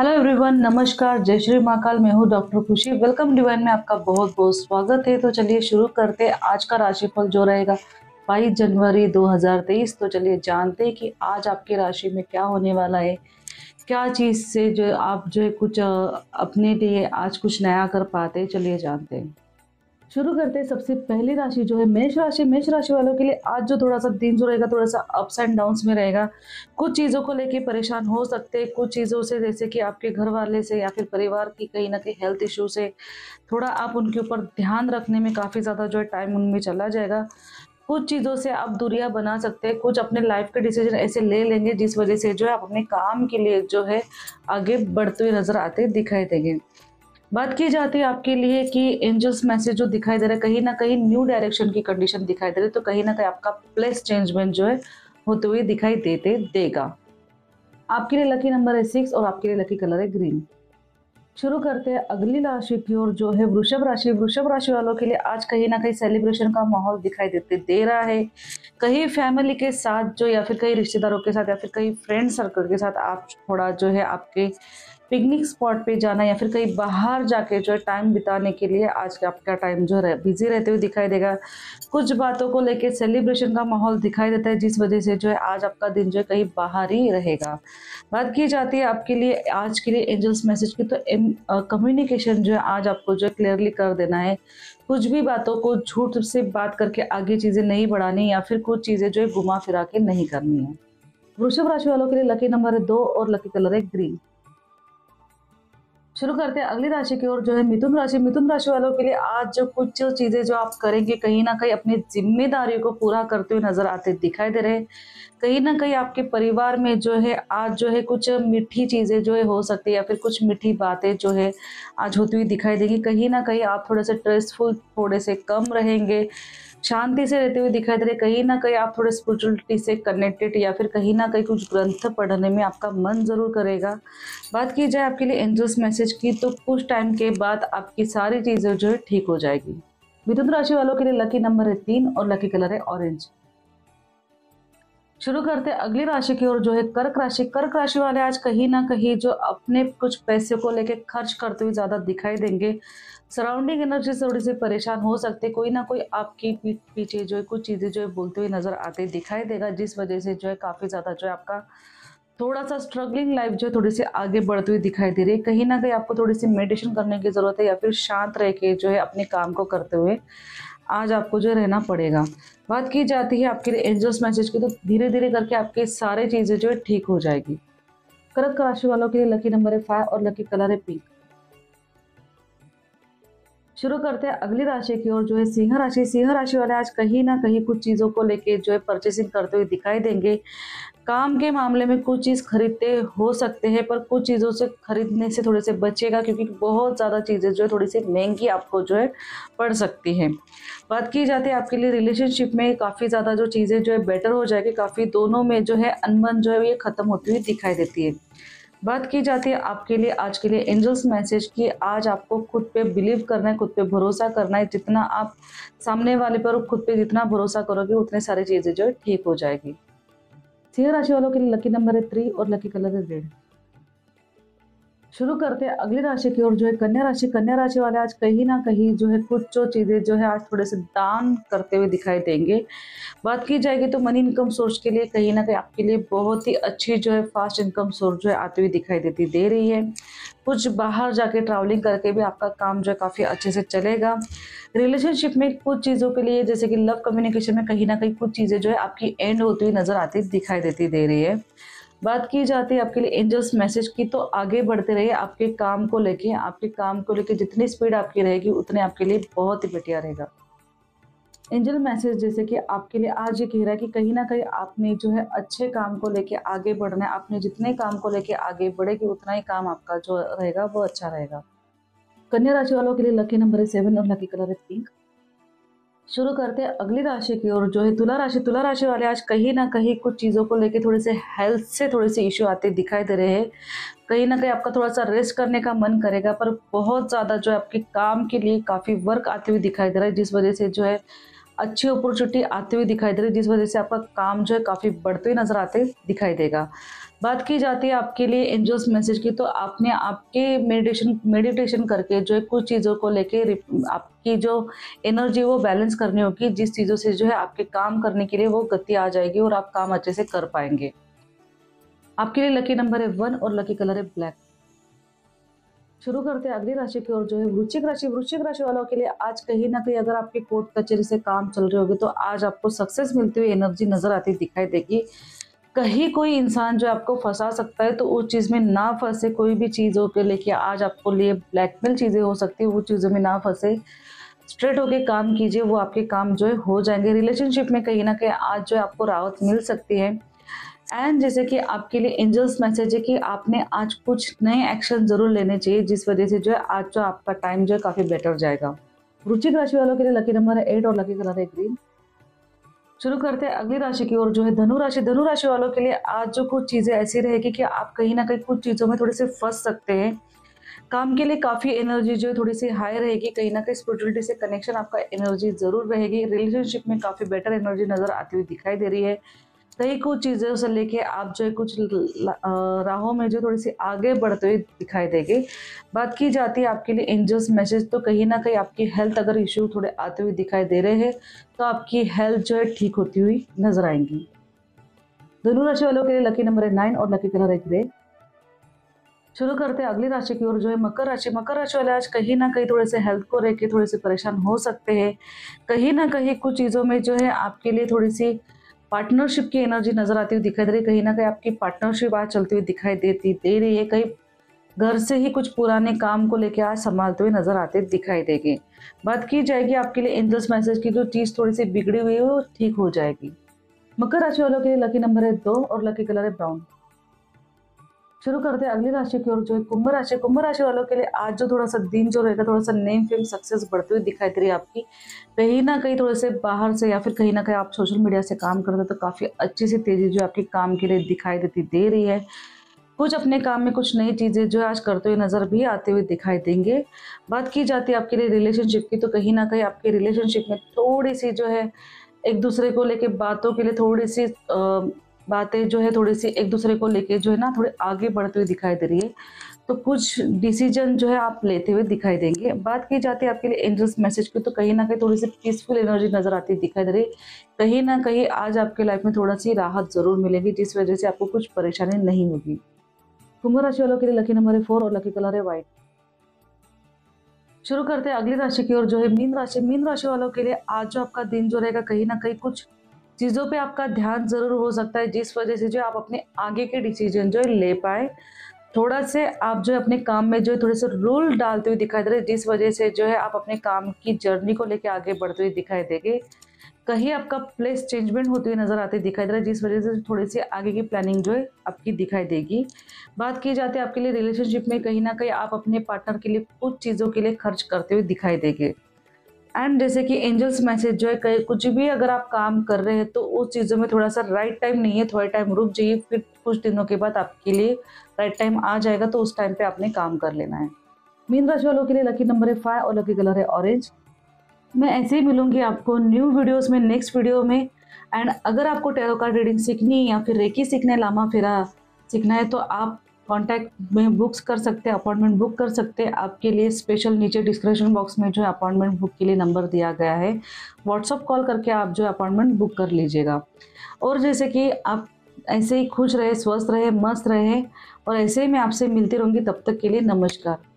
Hello everyone, नमस्कार, जय श्री महाकाल। मैं हूँ डॉक्टर खुशी। वेलकम डिवाइन में आपका बहुत बहुत स्वागत है। तो चलिए शुरू करते हैं आज का राशिफल जो रहेगा 22 जनवरी 2023। तो चलिए जानते हैं कि आज आपकी राशि में क्या होने वाला है, क्या चीज़ से जो आप जो है कुछ अपने लिए आज कुछ नया कर पाते हैं। चलिए जानते हैं, शुरू करते हैं। सबसे पहली राशि जो है मेष राशि। मेष राशि वालों के लिए आज जो थोड़ा सा दिन जो रहेगा थोड़ा सा अप्स एंड डाउन्स में रहेगा। कुछ चीज़ों को लेके परेशान हो सकते हैं, कुछ चीज़ों से जैसे कि आपके घर वाले से या फिर परिवार की कहीं ना कहीं हेल्थ इश्यू से थोड़ा आप उनके ऊपर ध्यान रखने में काफ़ी ज़्यादा जो है टाइम उनमें चला जाएगा। कुछ चीज़ों से आप दूरियां बना सकते हैं, कुछ अपने लाइफ के डिसीजन ऐसे ले लेंगे जिस वजह से जो है आप अपने काम के लिए जो है आगे बढ़ते हुए नज़र आते दिखाई देंगे। बात की जाती है आपके लिए कि एंजल्स मैसेज जो दिखाई दे रहा है कहीं ना कहीं न्यू डायरेक्शन की कंडीशन दिखाई दे रही है, तो कहीं ना कहीं आपका प्लेस चेंजमेंट जो है होते हुए दिखाई देगा। आपके लिए लकी नंबर है 6 और आपके लिए लकी कलर है ग्रीन। शुरू करते हैं अगली राशि की ओर जो है वृषभ राशि। वृषभ राशि वालों के लिए आज कहीं ना कहीं सेलिब्रेशन का माहौल दिखाई दे रहा है। कहीं फैमिली के साथ जो या फिर कहीं रिश्तेदारों के साथ या फिर कहीं फ्रेंड सर्कल के साथ आप थोड़ा जो है आपके पिकनिक स्पॉट पे जाना या फिर कहीं बाहर जाके जो है टाइम बिताने के लिए आज का आपका टाइम जो है बिजी रहते हुए दिखाई देगा। कुछ बातों को लेके सेलिब्रेशन का माहौल दिखाई देता है जिस वजह से जो है आज आपका दिन जो है कहीं बाहर ही रहेगा। बात की जाती है आपके लिए आज के लिए एंजल्स मैसेज की, तो कम्युनिकेशन जो है आज आपको जो है क्लियरली कर देना है। कुछ भी बातों को झूठ से बात करके आगे चीज़ें नहीं बढ़ानी या फिर कुछ चीज़ें जो है घुमा फिरा के नहीं करनी है। वृषभ राशि वालों के लिए लकी नंबर है 2 और लकी कलर है ग्रीन। शुरू करते हैं अगली राशि की ओर जो है मिथुन राशि। मिथुन राशि वालों के लिए आज जो कुछ चीज़ें जो आप करेंगे कहीं ना कहीं अपनी जिम्मेदारियों को पूरा करते हुए नजर आते दिखाई दे रहे हैं। कहीं ना कहीं आपके परिवार में जो है आज जो है कुछ मीठी चीज़ें जो है हो सकती है या फिर कुछ मीठी बातें जो है आज होती हुई दिखाई देंगी। कहीं ना कहीं आप थोड़े से स्ट्रेसफुल थोड़े से कम रहेंगे, शांति से रहते हुए दिखाई दे रहे। कहीं ना कहीं आप थोड़े स्पिरिचुअलिटी से कनेक्टेड या फिर कहीं ना कहीं कुछ ग्रंथ पढ़ने में आपका मन जरूर करेगा। बात की जाए आपके लिए एंजल्स मैसेज की, तो कुछ टाइम के बाद आपकी सारी चीज़ें जो है ठीक हो जाएगी। मिथुन राशि वालों के लिए लकी नंबर है 3 और लकी कलर है ऑरेंज। शुरू करते हैं अगली राशि की ओर जो है कर्क राशि। कर्क राशि वाले आज कहीं ना कहीं जो अपने कुछ पैसे को लेके खर्च करते हुए ज़्यादा दिखाई देंगे। सराउंडिंग एनर्जी से थोड़ी सी परेशान हो सकते, कोई ना कोई आपकी पीठ पीछे जो है कुछ चीज़ें जो है बोलते हुए नज़र आते दिखाई देगा जिस वजह से जो है काफ़ी ज़्यादा जो है आपका थोड़ा सा स्ट्रगलिंग लाइफ जो है थोड़ी सी आगे बढ़ती हुई दिखाई दे रही है। कहीं ना कहीं आपको थोड़ी सी मेडिटेशन करने की ज़रूरत है या फिर शांत रह के जो है अपने काम को करते हुए आज आपको जो रहना पड़ेगा। बात की जाती है आपके लिए एंजल्स मैसेज की, तो धीरे धीरे करके आपके सारे चीज़ें जो है ठीक हो जाएगी। कर्क राशि वालों के लिए लकी नंबर है 5 और लकी कलर है पिंक। शुरू करते हैं अगली राशि की ओर जो है सिंह राशि। सिंह राशि वाले आज कहीं ना कहीं कुछ चीज़ों को लेके जो है परचेसिंग करते हुए दिखाई देंगे। काम के मामले में कुछ चीज़ खरीदते हो सकते हैं, पर कुछ चीज़ों से खरीदने से थोड़े से बचिएगा क्योंकि बहुत ज़्यादा चीज़ें जो है थोड़ी सी महंगी आपको जो है पड़ सकती है। बात की जाती है आपके लिए रिलेशनशिप में काफ़ी ज़्यादा जो चीज़ें जो है बेटर हो जाएगी, काफ़ी दोनों में जो है अनबन जो है ये ख़त्म होती हुई दिखाई देती है। बात की जाती है आपके लिए आज के लिए एंजल्स मैसेज की, आज आपको खुद पे बिलीव करना है, खुद पे भरोसा करना है। जितना आप सामने वाले पर खुद पे जितना भरोसा करोगे उतने सारी चीज़ें जो है ठीक हो जाएगी। सिंह राशि वालों के लिए लकी नंबर है 3 और लकी कलर है रेड। शुरू करते हैं अगली राशि की ओर जो है कन्या राशि। कन्या राशि वाले आज कहीं ना कहीं जो है कुछ जो चीज़ें जो है आज थोड़े से दान करते हुए दिखाई देंगे। बात की जाएगी तो मनी इनकम सोर्स के लिए कहीं ना कहीं आपके लिए बहुत ही अच्छी जो है फास्ट इनकम सोर्स जो है आती हुई दिखाई देती दे रही है। कुछ बाहर जाके ट्रैवलिंग करके भी आपका काम जो है काफ़ी अच्छे से चलेगा। रिलेशनशिप में कुछ चीज़ों के लिए जैसे कि लव कम्युनिकेशन में कहीं ना कहीं कुछ चीज़ें जो है आपकी एंड होती हुई नज़र आती दिखाई देती दे रही है। बात की जाती है आपके लिए एंजल्स मैसेज की, तो आगे बढ़ते रहिए आपके काम को लेके। आपके काम को लेके जितनी स्पीड आपकी रहेगी उतने आपके लिए बहुत ही बढ़िया रहेगा। एंजल मैसेज जैसे कि आपके लिए आज ये कह रहा है कि कहीं ना कहीं आपने जो है अच्छे काम को लेके आगे बढ़ना है। आपने जितने काम को लेके आगे बढ़ेगी उतना ही काम आपका जो रहेगा वो अच्छा रहेगा। कन्या राशि वालों के लिए लकी नंबर है 7 और लकी कलर है पिंक। शुरू करते हैं अगली राशि की ओर जो है तुला राशि। तुला राशि वाले आज कहीं ना कहीं कुछ चीज़ों को लेके थोड़े से हेल्थ से थोड़े से इश्यू आते दिखाई दे रहे हैं। कहीं ना कहीं आपका थोड़ा सा रेस्ट करने का मन करेगा, पर बहुत ज़्यादा जो है आपके काम के लिए काफ़ी वर्क आते हुए दिखाई दे रहा है जिस वजह से जो है अच्छी अपॉर्चुनिटी आते हुए दिखाई दे रही है, जिस वजह से आपका काम जो है काफ़ी बढ़ते हुए नजर आते दिखाई देगा। बात की जाती है आपके लिए एंजल्स मैसेज की, तो आपने आपके मेडिटेशन करके जो है कुछ चीज़ों को लेके आपकी जो एनर्जी वो बैलेंस करनी होगी, जिस चीज़ों से जो है आपके काम करने के लिए वो गति आ जाएगी और आप काम अच्छे से कर पाएंगे। आपके लिए लकी नंबर है 1 और लकी कलर है ब्लैक। शुरू करते हैं अगली राशि की ओर जो है वृश्चिक राशि। वृश्चिक राशि वालों के लिए आज कहीं ना कहीं अगर आपके कोर्ट कचहरी से काम चल रहे होंगे तो आज आपको सक्सेस मिलती हुई एनर्जी नजर आती दिखाई देगी। कहीं कोई इंसान जो आपको फंसा सकता है तो उस चीज़ में ना फंसे, कोई भी चीज़ों के लेके आज आपको लिए ब्लैकमेल चीज़ें हो सकती है, वो चीज़ों में ना फंसे, स्ट्रेट होके काम कीजिए, वो आपके काम जो है हो जाएंगे। रिलेशनशिप में कहीं ना कहीं आज जो है आपको राहत मिल सकती है। एंड जैसे कि आपके लिए एंजल्स मैसेज है कि आपने आज कुछ नए एक्शन जरूर लेने चाहिए, जिस वजह से जो है आज जो आपका टाइम जो है काफ़ी बेटर जाएगा। वृश्चिक राशि वालों के लिए लकी नंबर है 8 और लकी कलर है ग्रीन। शुरू करते हैं अगली राशि की ओर जो है धनु राशि। धनु राशि वालों के लिए आज जो कुछ चीज़ें ऐसी रहेगी कि आप कहीं ना कहीं कुछ चीज़ों में थोड़े से फंस सकते हैं। काम के लिए काफ़ी एनर्जी जो है थोड़ी सी हाई रहेगी, कहीं ना कहीं स्पिरिचुअलिटी से कनेक्शन आपका एनर्जी ज़रूर रहेगी। रिलेशनशिप में काफ़ी बेटर एनर्जी नज़र आती हुई दिखाई दे रही है। कई कुछ चीज़ों से लेके आप जो है कुछ राहों में जो थोड़ी सी आगे बढ़ते हुए दिखाई देंगे। बात की जाती है आपके लिए एंजल्स मैसेज, तो कहीं ना कहीं आपकी हेल्थ अगर इश्यू थोड़े आते हुए दिखाई दे रहे हैं तो आपकी हेल्थ जो है ठीक होती हुई नजर आएंगी। धनु राशि वालों के लिए लकी नंबर है 9 और लकी कलर है ग्रे। शुरू करते हैं अगली राशि की ओर जो है मकर राशि। मकर राशि वाले आज कहीं ना कहीं थोड़े से हेल्थ को लेके थोड़े से परेशान हो सकते हैं। कहीं ना कहीं कुछ चीज़ों में जो है आपके लिए थोड़ी सी पार्टनरशिप की एनर्जी नज़र आती हुई दिखाई दे रही है। कहीं ना कहीं आपकी पार्टनरशिप आज चलती हुई दिखाई दे रही है। कहीं घर से ही कुछ पुराने काम को लेकर आज संभालते हुए नजर आते दिखाई देगी। बात की जाएगी आपके लिए एंजल्स मैसेज की, जो चीज़ थोड़ी सी बिगड़ी हुई है वो ठीक हो जाएगी। मकर राशि वालों के लिए लकी नंबर है 2 और लकी कलर है ब्राउन। शुरू करते हैं अगली राशि की ओर जो है कुंभ राशि। कुंभ राशि वालों के लिए आज जो थोड़ा सा दिन जो रहेगा थोड़ा सा नेम फेम सक्सेस बढ़ते हुए दिखाई दे रही है आपकी। कहीं ना कहीं थोड़े से बाहर से या फिर कहीं ना कहीं आप सोशल मीडिया से काम करते हो तो काफ़ी अच्छी सी तेज़ी जो आपके काम के लिए दिखाई देती दे रही है। कुछ अपने काम में कुछ नई चीज़ें जो आज करते हुए नज़र भी आते हुए दिखाई देंगे। बात की जाती है आपके लिए रिलेशनशिप की, तो कहीं ना कहीं आपके रिलेशनशिप में थोड़ी सी जो है एक दूसरे को लेके बातों के लिए थोड़ी सी बातें जो है थोड़ी सी एक दूसरे को लेके जो है ना थोड़े आगे बढ़ते हुए दिखाई दे रही है, तो कुछ डिसीजन जो है आप लेते हुए दिखाई देंगे। बात की जाती है आपके लिए एंजल्स मैसेज की, तो कहीं ना कहीं थोड़ी सी पीसफुल एनर्जी नज़र आती दिखाई दे रही है। कहीं ना कहीं आज आपके लाइफ में थोड़ा सी राहत ज़रूर मिलेगी, जिस वजह से आपको कुछ परेशानी नहीं होगी। कुंभ राशि वालों के लिए लकी नंबर है 4 और लकी कलर है व्हाइट। शुरू करते हैं अगली राशि की ओर जो है मीन राशि। मीन राशि वालों के लिए आज जो आपका दिन जो रहेगा कहीं ना कहीं कुछ चीज़ों पे आपका ध्यान ज़रूर हो सकता है, जिस वजह से जो आप अपने आगे के डिसीजन जो है ले पाए। थोड़ा से आप जो है अपने काम में जो है थोड़े से रूल डालते हुए दिखाई दे रहे, जिस वजह से जो है आप अपने काम की जर्नी को लेकर आगे बढ़ते हुए दिखाई देंगे। कहीं आपका प्लेस चेंजमेंट होते हुए नज़र आते दिखाई दे रहा है, जिस वजह से थोड़ी सी आगे की प्लानिंग जो है आपकी दिखाई देगी। बात की जाती है आपके लिए रिलेशनशिप में, कहीं ना कहीं आप अपने पार्टनर के लिए कुछ चीज़ों के लिए खर्च करते हुए दिखाई देंगे। एंड जैसे कि एंजल्स मैसेज जो है कहीं कुछ भी अगर आप काम कर रहे हैं तो उस चीज़ों में थोड़ा सा राइट टाइम नहीं है, थोड़ा टाइम रुक जाइए, फिर कुछ दिनों के बाद आपके लिए राइट टाइम आ जाएगा, तो उस टाइम पे आपने काम कर लेना है। मीन राशि वालों के लिए लकी नंबर है 5 और लकी कलर है ऑरेंज। मैं ऐसे ही मिलूंगी आपको न्यू वीडियोज़ में, नेक्स्ट वीडियो में। एंड अगर आपको टैरो कार्ड रीडिंग सीखनी है या फिर रेकी सीखना है, लामा फेरा सीखना है, तो आप कॉन्टैक्ट में बुक्स कर सकते हैं, अपॉइंटमेंट बुक कर सकते हैं। आपके लिए स्पेशल नीचे डिस्क्रिप्शन बॉक्स में जो है अपॉइंटमेंट बुक के लिए नंबर दिया गया है। व्हाट्सअप कॉल करके आप जो है अपॉइंटमेंट बुक कर लीजिएगा। और जैसे कि आप ऐसे ही खुश रहे, स्वस्थ रहे, मस्त रहे, और ऐसे ही मैं आपसे मिलती रहूँगी। तब तक के लिए नमस्कार।